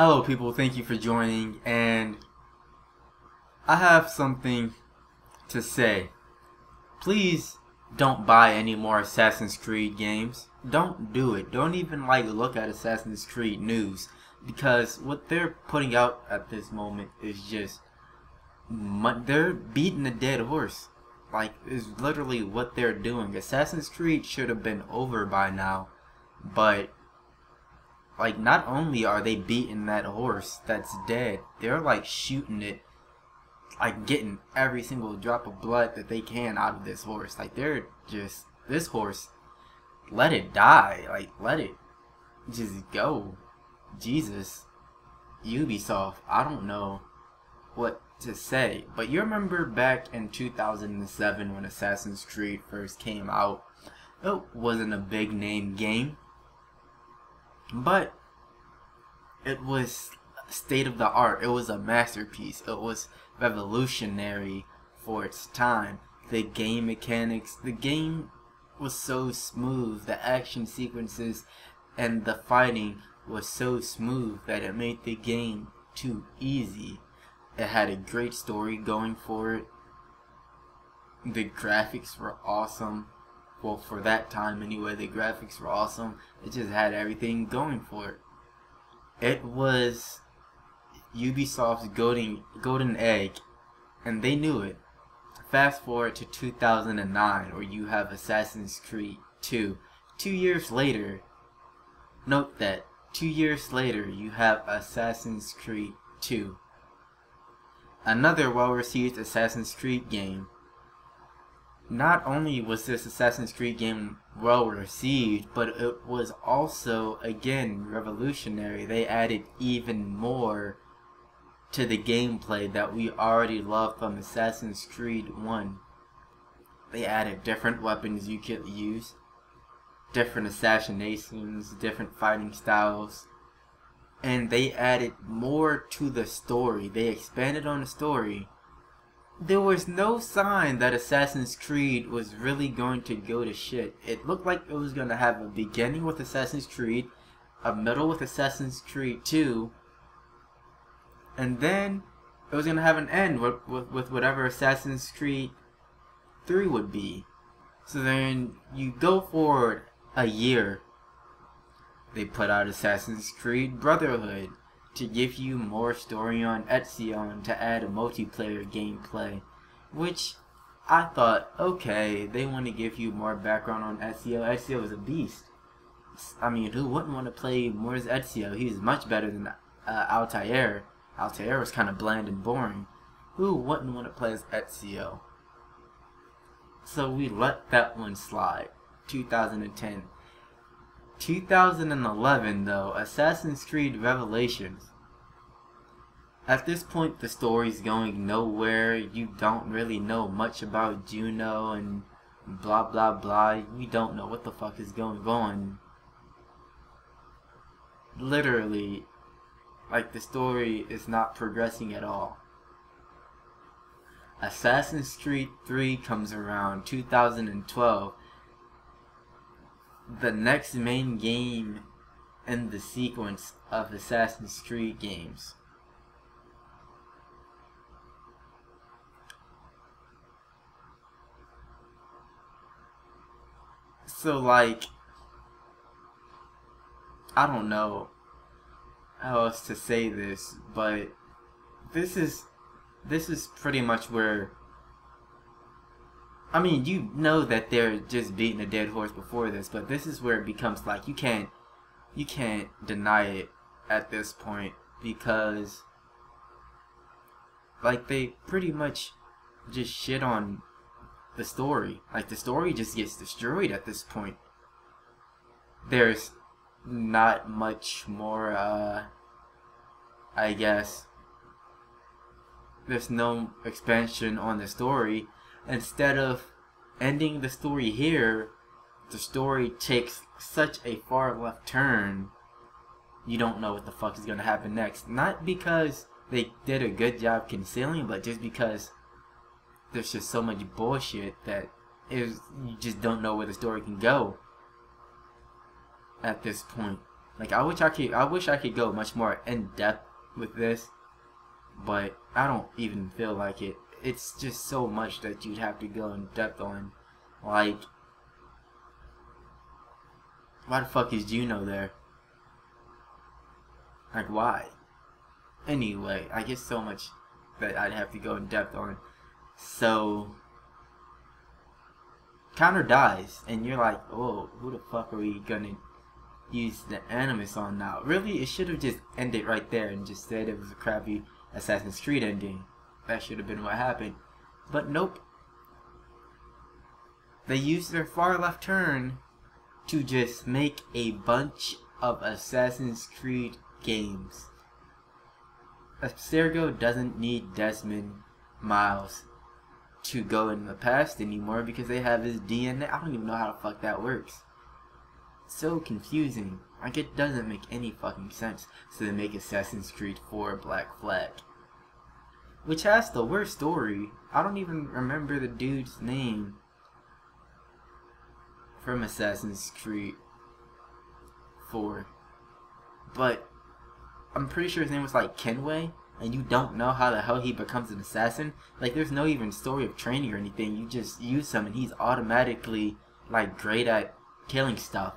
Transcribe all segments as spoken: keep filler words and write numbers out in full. Hello people, thank you for joining, and I have something to say. Please don't buy any more Assassin's Creed games. Don't do it. Don't even like look at Assassin's Creed news, because what they're putting out at this moment is just, they're beating a dead horse. Like, is literally what they're doing. Assassin's Creed should have been over by now, but like, not only are they beating that horse that's dead, they're like shooting it, like getting every single drop of blood that they can out of this horse. Like, they're just, this horse, let it die. Like, let it just go. Jesus, Ubisoft, I don't know what to say. But you remember back in two thousand seven when Assassin's Creed first came out, it wasn't a big name game, but it was state of the art. It was a masterpiece. It was revolutionary for its time. The game mechanics, the game was so smooth, the action sequences and the fighting was so smooth that it made the game too easy. It had a great story going for it. The graphics were awesome. Well, for that time anyway, the graphics were awesome. It just had everything going for it. It was Ubisoft's golden, golden egg, and they knew it. Fast forward to two thousand nine, where you have Assassin's Creed two. Two years later, note that, two years later, you have Assassin's Creed two. Another well-received Assassin's Creed game. Not only was this Assassin's Creed game well received, but it was also, again, revolutionary. They added even more to the gameplay that we already loved from Assassin's Creed one. They added different weapons you could use, different assassinations, different fighting styles, and they added more to the story. They expanded on the story. There was no sign that Assassin's Creed was really going to go to shit. It looked like it was going to have a beginning with Assassin's Creed, a middle with Assassin's Creed two, and then it was going to have an end with, with, with whatever Assassin's Creed three would be. So then you go forward a year. They put out Assassin's Creed Brotherhood, to give you more story on Ezio and to add a multiplayer gameplay, which I thought, okay, they want to give you more background on Ezio. Ezio is a beast. I mean, who wouldn't want to play more as Ezio? He was much better than uh, Altair. Altair was kind of bland and boring. Who wouldn't want to play as Ezio? So we let that one slide. two thousand ten. two thousand eleven though, Assassin's Creed Revelations. At this point the story's going nowhere. You don't really know much about Juno and blah blah blah. You don't know what the fuck is going on. Literally, like, the story is not progressing at all. Assassin's Creed three comes around two thousand twelve. The next main game in the sequence of Assassin's Creed games. So, like, I don't know how else to say this, but this is this is pretty much where, I mean, you know that they're just beating a dead horse before this, but this is where it becomes like, you can't, you can't deny it at this point, because, like, they pretty much just shit on the story. Like, the story just gets destroyed at this point. There's not much more, uh, I guess, there's no expansion on the story. Instead of ending the story here, the story takes such a far left turn, you don't know what the fuck is going to happen next. Not because they did a good job concealing, but just because there's just so much bullshit that is, you just don't know where the story can go at this point. Like I wish I could I wish I could go much more in depth with this, but I don't even feel like it. It's just so much that you'd have to go in depth on. Like, why the fuck is Juno there? Like, why? Anyway, I guess so much that I'd have to go in depth on. So Connor dies and you're like, oh, who the fuck are we gonna use the animus on now? Really, it should have just ended right there and just said it was a crappy Assassin's Creed ending. That should have been what happened. But nope. They used their far left turn to just make a bunch of Assassin's Creed games. Abstergo doesn't need Desmond Miles to go in the past anymore because they have his D N A. I don't even know how the fuck that works. So confusing. Like, it doesn't make any fucking sense. So they make Assassin's Creed four Black Flag, which has the worst story. I don't even remember the dude's name from Assassin's Creed four, but I'm pretty sure his name was like Kenway, and you don't know how the hell he becomes an assassin. Like, there's no even story of training or anything. You just use him and he's automatically like great at killing stuff.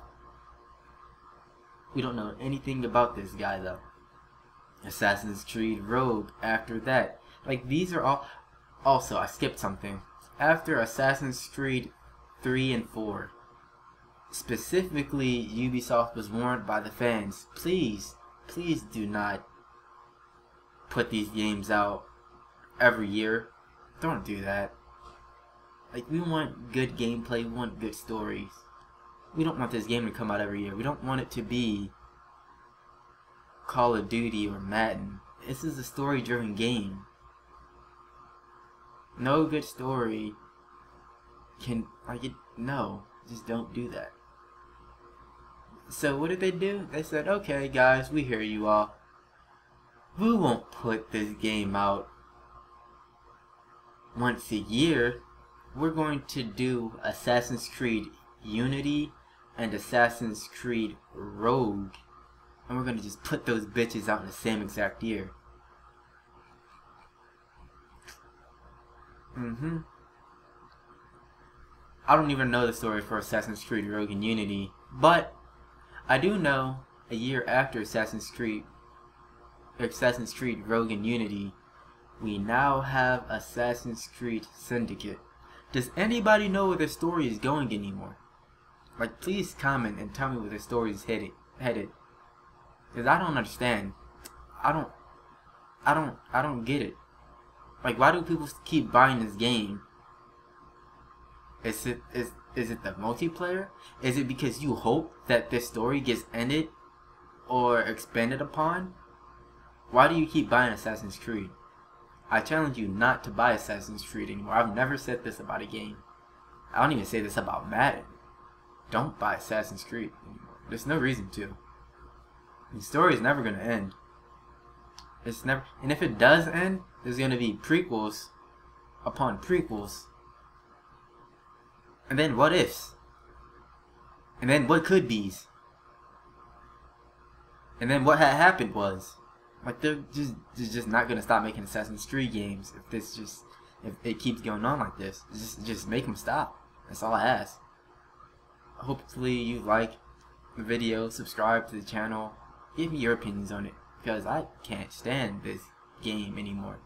We don't know anything about this guy though. Assassin's Creed Rogue after that. Like, these are all... Also, I skipped something. After Assassin's Creed three and four, specifically, Ubisoft was warned by the fans, please, please do not put these games out every year. Don't do that. Like, we want good gameplay, we want good stories. We don't want this game to come out every year. We don't want it to be Call of Duty or Madden. This is a story-driven game. No good story can, like, it, no, just don't do that. So what did they do? They said, okay guys, we hear you all. We won't put this game out once a year. We're going to do Assassin's Creed Unity and Assassin's Creed Rogue, and we're gonna just put those bitches out in the same exact year. Mm-hmm. I don't even know the story for Assassin's Creed Rogue and Unity, but I do know a year after Assassin's Creed Assassin's Creed Rogue and Unity, we now have Assassin's Creed Syndicate. Does anybody know where the story is going anymore? Like, please comment and tell me where the story is headed. Headed, because I don't understand. I don't. I don't. I don't get it. Like, why do people keep buying this game? Is it is is it the multiplayer? Is it because you hope that this story gets ended or expanded upon? Why do you keep buying Assassin's Creed? I challenge you not to buy Assassin's Creed anymore. I've never said this about a game. I don't even say this about Madden. Don't buy Assassin's Creed anymore. There's no reason to. The story is never going to end. It's never, and if it does end, there's going to be prequels upon prequels. And then what ifs? And then what could be's? And then what had happened was, like, they're just they're just not going to stop making Assassin's Creed games if this just if it keeps going on like this. Just just make them stop. That's all I ask. Hopefully you like the video, subscribe to the channel, give me your opinions on it, because I can't stand this game anymore.